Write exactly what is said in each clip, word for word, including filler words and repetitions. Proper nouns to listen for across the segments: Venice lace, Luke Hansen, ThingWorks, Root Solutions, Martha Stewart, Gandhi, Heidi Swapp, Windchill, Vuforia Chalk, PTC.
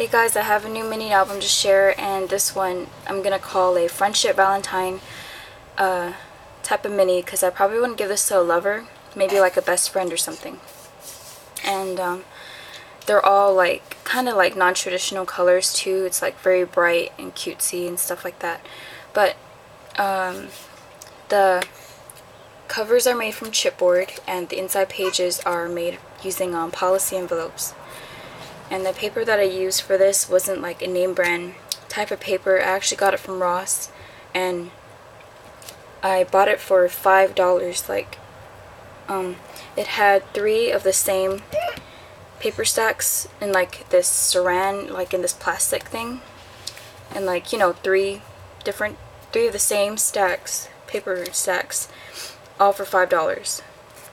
Hey guys, I have a new mini album to share, and this one I'm gonna call a friendship valentine uh, type of mini, because I probably wouldn't give this to a lover, maybe like a best friend or something. And um, they're all like kind of like non-traditional colors too. It's like very bright and cutesy and stuff like that. But um, the covers are made from chipboard, and the inside pages are made using um, policy envelopes. And the paper that I used for this wasn't like a name brand type of paper. I actually got it from Ross, and I bought it for five dollars. Like, um, it had three of the same paper stacks in like this saran, like in this plastic thing, and like, you know, three different, three of the same stacks, paper stacks, all for five dollars.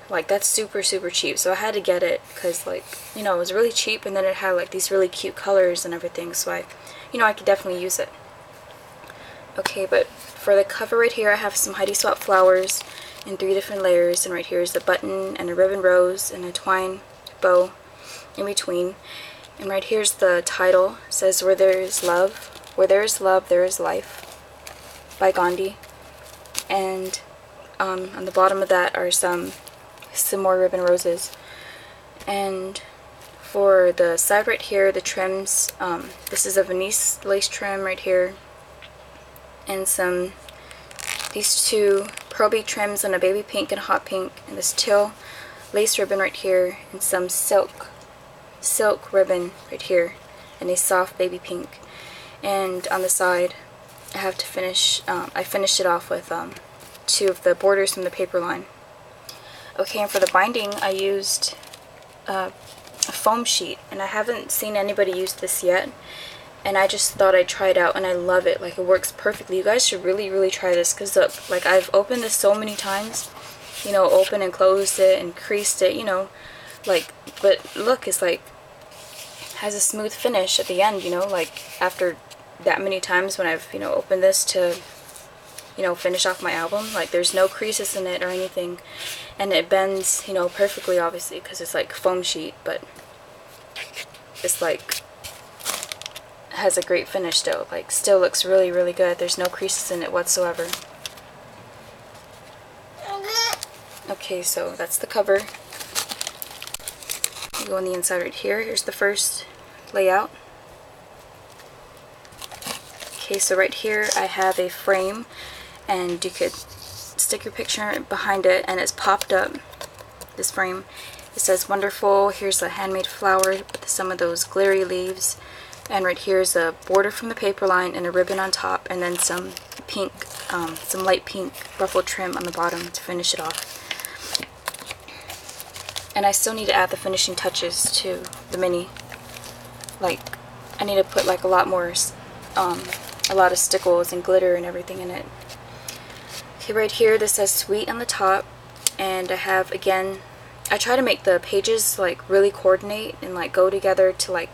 Like, that's super super cheap, so I had to get it because, like, you know, it was really cheap, and then it had like these really cute colors and everything, so I, you know, I could definitely use it. Okay, but for the cover right here I have some Heidi Swapp flowers in three different layers, and right here is the button and a ribbon rose and a twine bow in between, and right here's the title. It says, "Where there is love, where there is love, there is life," by Gandhi. And um, on the bottom of that are some some more ribbon roses. And for the side right here, the trims, um, this is a Venice lace trim right here, and some, these two pearl bead trims on a baby pink and hot pink, and this teal lace ribbon right here, and some silk silk ribbon right here, and a soft baby pink. And on the side I have to finish, um, I finished it off with um, two of the borders from the paper line. Okay, and for the binding, I used uh, a foam sheet, and I haven't seen anybody use this yet, and I just thought I'd try it out, and I love it. Like, it works perfectly. You guys should really, really try this, because look, like, I've opened this so many times, you know, open and closed it and creased it, you know, like, but look, it's like, has a smooth finish at the end, you know, like, after that many times when I've, you know, opened this to, you know, finish off my album. Like, there's no creases in it or anything, and it bends, you know, perfectly, obviously, because it's like foam sheet, but it's like, has a great finish though. Like, still looks really really good. There's no creases in it whatsoever. Okay, so that's the cover. You go on the inside right here. Here's the first layout. Okay, so right here I have a frame, and you could stick your picture behind it, and it's popped up, this frame. It says "Wonderful." Here's a handmade flower with some of those glittery leaves, and right here's a border from the paper line and a ribbon on top, and then some pink, um, some light pink ruffled trim on the bottom to finish it off. And I still need to add the finishing touches to the mini. Like, I need to put like a lot more, um, a lot of stickles and glitter and everything in it. Okay, right here this says "Sweet" on the top, and I have, again, I try to make the pages like really coordinate and like go together to like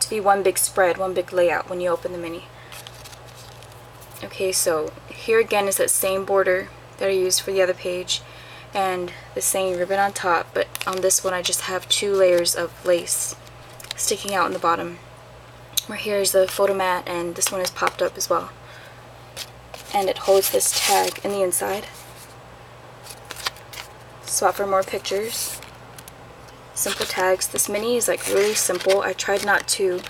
to be one big spread, one big layout when you open the mini. Okay, so here again is that same border that I used for the other page, and the same ribbon on top, but on this one I just have two layers of lace sticking out in the bottom. Right here is the photo mat, and this one is popped up as well, and it holds this tag in the inside. Swap for more pictures. Simple tags. This mini is like really simple. I tried not to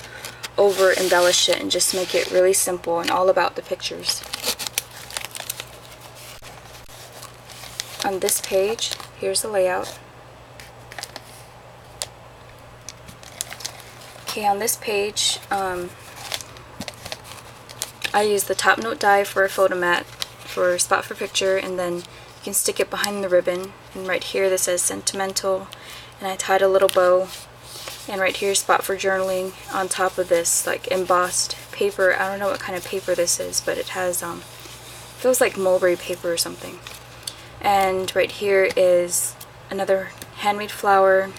over embellish it and just make it really simple and all about the pictures. On this page, here's the layout. Okay, on this page, um, I use the top note die for a photo mat for spot for picture, and then you can stick it behind the ribbon. And right here this says "Sentimental," and I tied a little bow, and right here spot for journaling on top of this like embossed paper. I don't know what kind of paper this is, but it has, um, feels like mulberry paper or something. And right here is another handmade flower.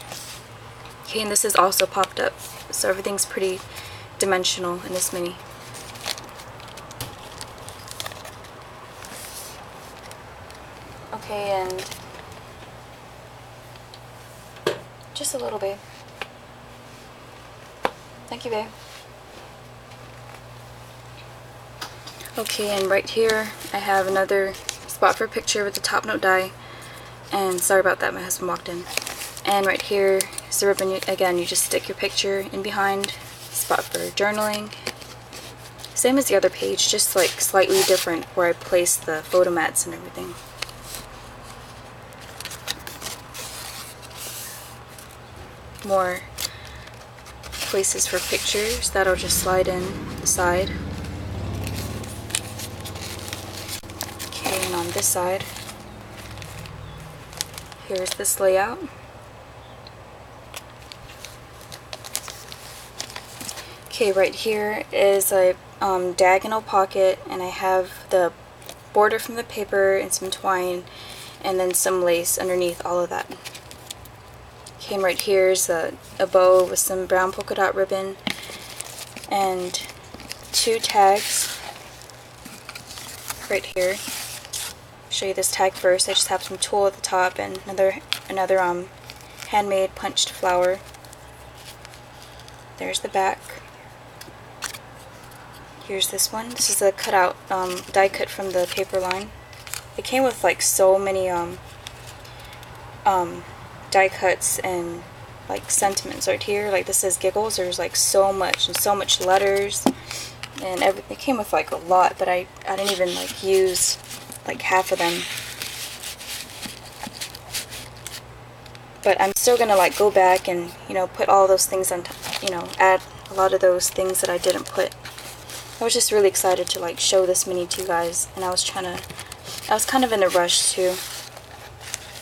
Okay, and this is also popped up, so everything's pretty dimensional in this mini. Okay, and just a little, babe. Thank you, babe. Okay, and right here I have another spot for a picture with the top note die. And sorry about that, my husband walked in. And right here is the ribbon. Again, you just stick your picture in behind. Spot for journaling. Same as the other page, just like slightly different where I place the photo mats and everything. More places for pictures that'll just slide in the side. Okay, and on this side, here's this layout. Okay, right here is a um, diagonal pocket, and I have the border from the paper and some twine and then some lace underneath all of that. Came right here is a, a bow with some brown polka dot ribbon and two tags right here. I'll show you this tag first. I just have some tulle at the top and another another um handmade punched flower. There's the back. Here's this one. This is a cutout um, die cut from the paper line. It came with like so many um um. die cuts and like sentiments right here. Like this says giggles. There's like so much and so much letters and everything. It came with like a lot, but I, I didn't even like use like half of them. But I'm still gonna like go back and, you know, put all those things on, you know, add a lot of those things that I didn't put. I was just really excited to like show this mini to you guys, and I was trying to, I was kind of in a rush too.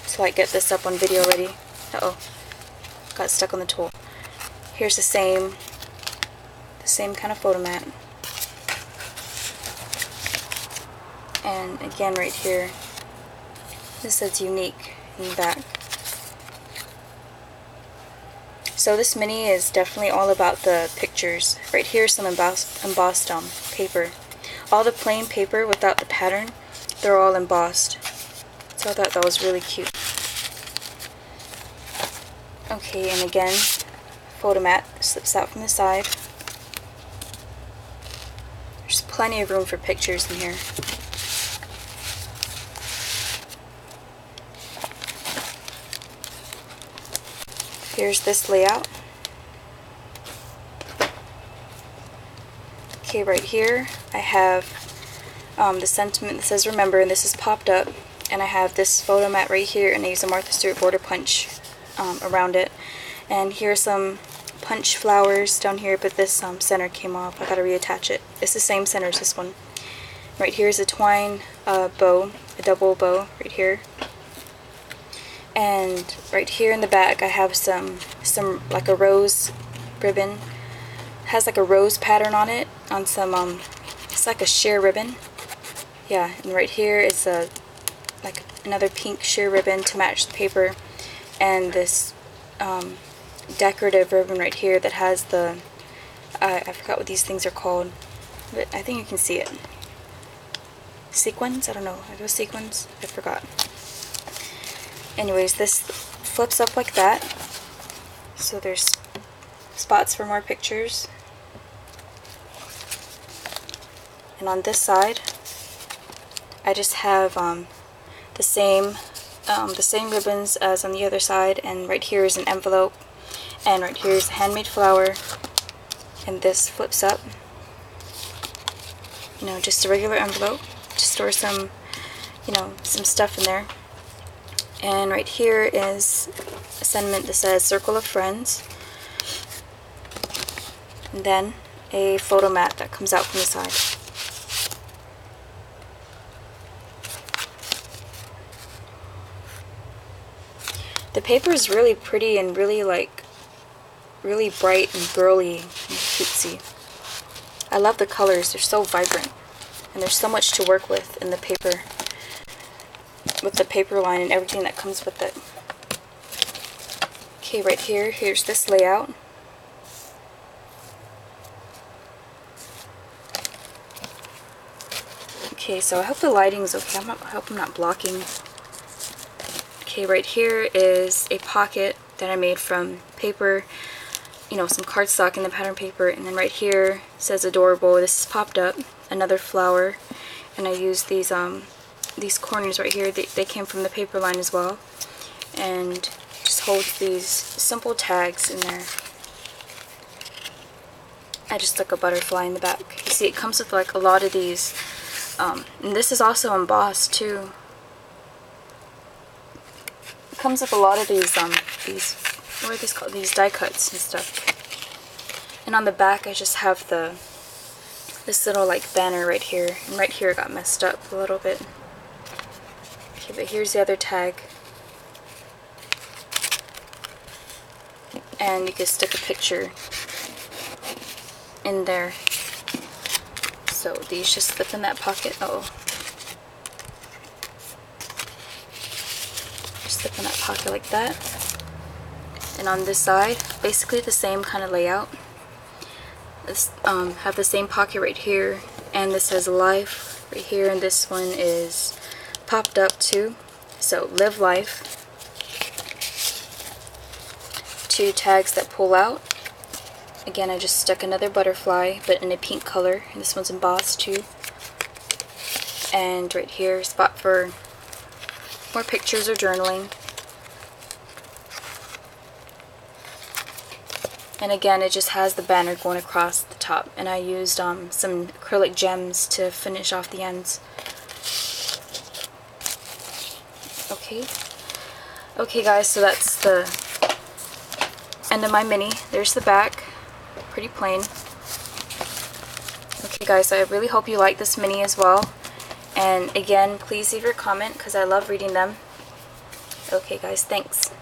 So I get this up on video ready. Uh-oh, got stuck on the tool. Here's the same, the same kind of photo mat. And again right here, this says unique in the back. So this mini is definitely all about the pictures. Right here is some embossed, embossed um, paper. All the plain paper without the pattern, they're all embossed. So I thought that was really cute. Okay, and again, photo mat slips out from the side. There's plenty of room for pictures in here. Here's this layout. Okay, right here I have um, the sentiment that says remember, and this is popped up, and I have this photo mat right here, and I use a Martha Stewart border punch Um, around it. And here's some punch flowers down here, but this um, center came off. I gotta reattach it. It's the same center as this one. Right here is a twine uh, bow, a double bow right here. And right here in the back I have some some like a rose ribbon. It has like a rose pattern on it, on some um it's like a sheer ribbon. Yeah, and right here is a like another pink sheer ribbon to match the paper. And this um, decorative ribbon right here that has the, uh, I forgot what these things are called, but I think you can see it. Sequins? I don't know. Are those sequins? I forgot. Anyways, this flips up like that. So there's spots for more pictures. And on this side, I just have um, the same Um, the same ribbons as on the other side, and right here is an envelope, and right here is a handmade flower, and this flips up, you know, just a regular envelope to store some, you know, some stuff in there. And right here is a sentiment that says circle of friends, and then a photo mat that comes out from the side. The paper is really pretty and really like, really bright and girly and cutesy. I love the colors, they're so vibrant. And there's so much to work with in the paper, with the paper line and everything that comes with it. Okay, right here, here's this layout. Okay, so I hope the lighting's okay. I'm not, I hope I'm not blocking. Okay, right here is a pocket that I made from paper you know, some cardstock in the pattern paper. And then right here says adorable. This is popped up, another flower. And I used these um these corners right here. They, they came from the paper line as well. And just hold these simple tags in there. I just stuck a butterfly in the back. You see, it comes with like a lot of these. Um, and this is also embossed too. It comes with a lot of these, um, these, what are these called? These die cuts and stuff. And on the back, I just have the, this little like banner right here. And right here, it got messed up a little bit. Okay, but here's the other tag. And you can stick a picture in there. So these just slip in that pocket. Uh oh. Just slip in that pocket like that. And on this side, basically the same kind of layout. This, um, have the same pocket right here, and this has life right here, and this one is popped up too. So live life. Two tags that pull out. Again, I just stuck another butterfly, but in a pink color, and this one's embossed too. And right here, spot for more pictures or journaling. And again, it just has the banner going across the top, and I used um, some acrylic gems to finish off the ends. Okay. Okay guys, so that's the end of my mini. There's the back. Pretty plain. Okay guys, so I really hope you like this mini as well, and again, please leave your comment because I love reading them. Okay guys, thanks.